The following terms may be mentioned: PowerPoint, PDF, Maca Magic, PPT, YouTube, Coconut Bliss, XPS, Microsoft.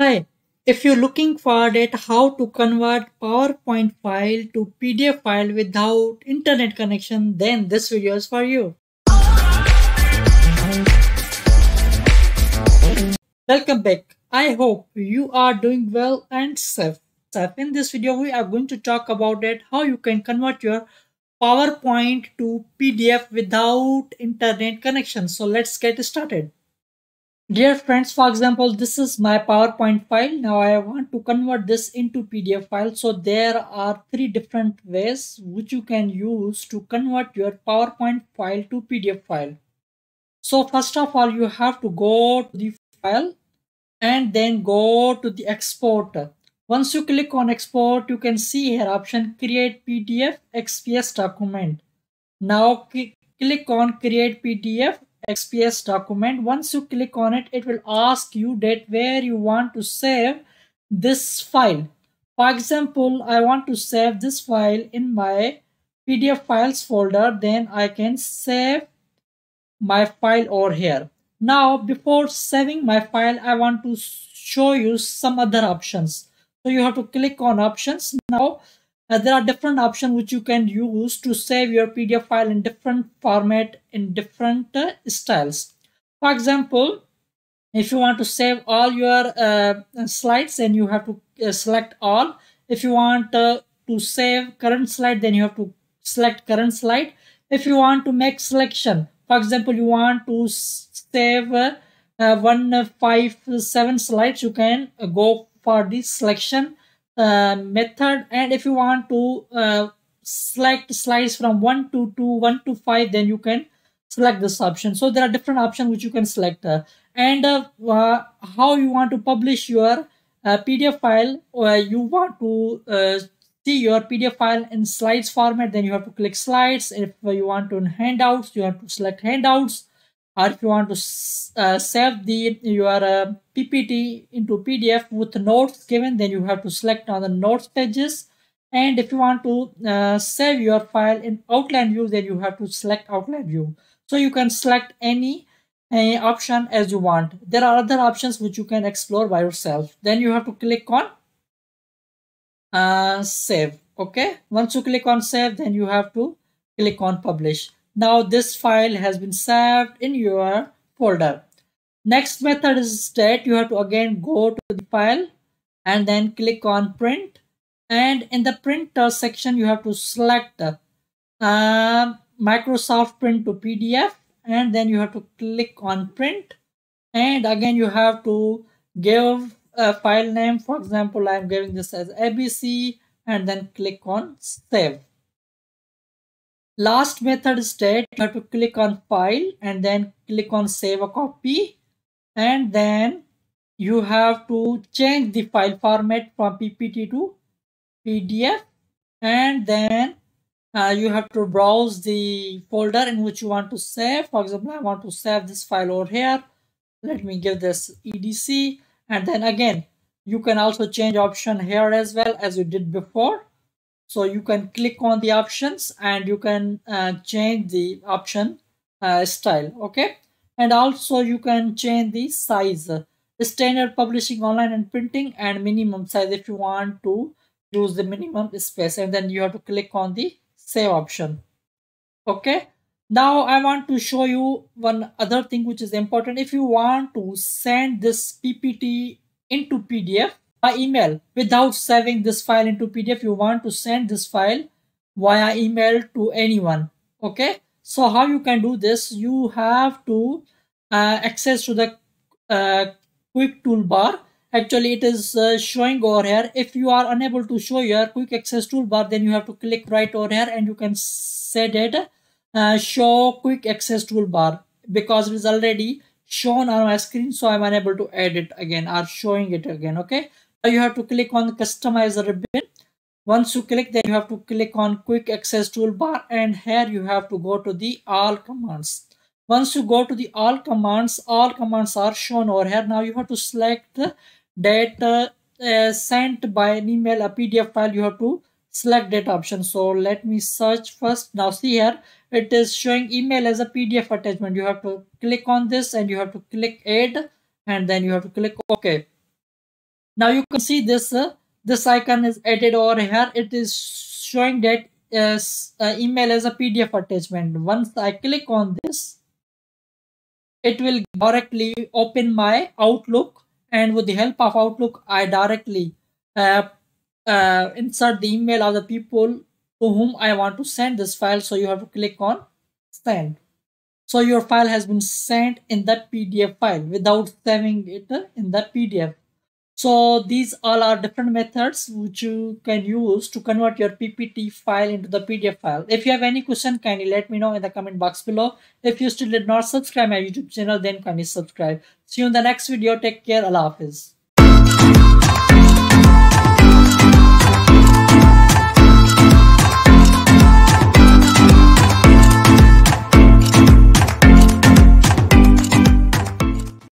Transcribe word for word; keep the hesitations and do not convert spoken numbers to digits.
Hi, if you're looking for it, how to convert PowerPoint file to P D F file without internet connection, then this video is for you. Welcome back. I hope you are doing well and safe. In this video, we are going to talk about it, how you can convert your PowerPoint to P D F without internet connection. So let's get started. Dear friends, for example, this is my PowerPoint file. Now I want to convert this into P D F file. So there are three different ways which you can use to convert your PowerPoint file to P D F file. So first of all, you have to go to the file and then go to the export. Once you click on export, you can see here option create P D F X P S document. Now click on create P D F X P S document. Once you click on it, it will ask you that where you want to save this file. For example, I want to save this file in my P D F files folder, then I can save my file over here. Now, before saving my file, I want to show you some other options. So you have to click on options. Now, Uh, there are different options which you can use to save your P D F file in different format, in different uh, styles. For example, if you want to save all your uh, slides, then you have to uh, select all. If you want uh, to save current slide, then you have to select current slide. If you want to make selection, for example, you want to save uh, uh, one, uh, five, seven slides, you can uh, go for the selection Uh, method. And if you want to uh, select slides from one to two, one to five, then you can select this option. So there are different options which you can select uh, and uh, uh, how you want to publish your uh, P D F file, or you want to uh, see your P D F file in slides format, then you have to click slides. If you want to in handouts, you have to select handouts. Or if you want to uh, save the your uh, P P T into P D F with notes given, then you have to select on the notes pages. And if you want to uh, save your file in outline view, then you have to select outline view. So you can select any, any option as you want. There are other options which you can explore by yourself. Then you have to click on uh, save. Okay, once you click on save, then you have to click on publish. Now this file has been saved in your folder. Next method is that you have to again go to the file and then click on print, and in the printer section you have to select uh, Microsoft print to P D F, and then you have to click on print, and again you have to give a file name. For example, I am giving this as A B C, and then click on save. Last method is that you have to click on file and then click on save a copy, and then you have to change the file format from P P T to P D F, and then uh, you have to browse the folder in which you want to save. For example, I want to save this file over here. Let me give this E D C, and then again you can also change option here as well as you did before. So you can click on the options and you can uh, change the option uh, style. Okay. And also you can change the size, standard publishing, online and printing, and minimum size if you want to use the minimum space. And then you have to click on the save option. Okay. Now I want to show you one other thing which is important. If you want to send this P P T into P D F, by email without saving this file into P D F, you want to send this file via email to anyone. Okay, so how you can do this? You have to uh, access to the uh, quick toolbar. Actually it is uh, showing over here. If you are unable to show your quick access toolbar, then you have to click right over here and you can set it uh, show quick access toolbar, because it is already shown on my screen, so I'm unable to add it again or showing it again. Okay. You have to click on the customizer ribbon. Once you click, then you have to click on quick access toolbar, and here you have to go to the all commands. Once you go to the all commands, all commands are shown over here. Now you have to select that uh, uh, sent by an email a P D F file. You have to select that option. So let me search first. Now see here, it is showing email as a P D F attachment. You have to click on this and you have to click add, and then you have to click OK. Now you can see this uh, this icon is added over here. It is showing that uh, uh, email as a P D F attachment. Once I click on this, it will directly open my Outlook, and with the help of Outlook, I directly uh, uh, insert the email of the people to whom I want to send this file. So you have to click on send. So your file has been sent in the P D F file without saving it in the P D F. So these all are different methods which you can use to convert your P P T file into the P D F file. If you have any question, kindly let me know in the comment box below. If you still did not subscribe my YouTube channel, then kindly subscribe. See you in the next video. Take care. Allah Hafiz.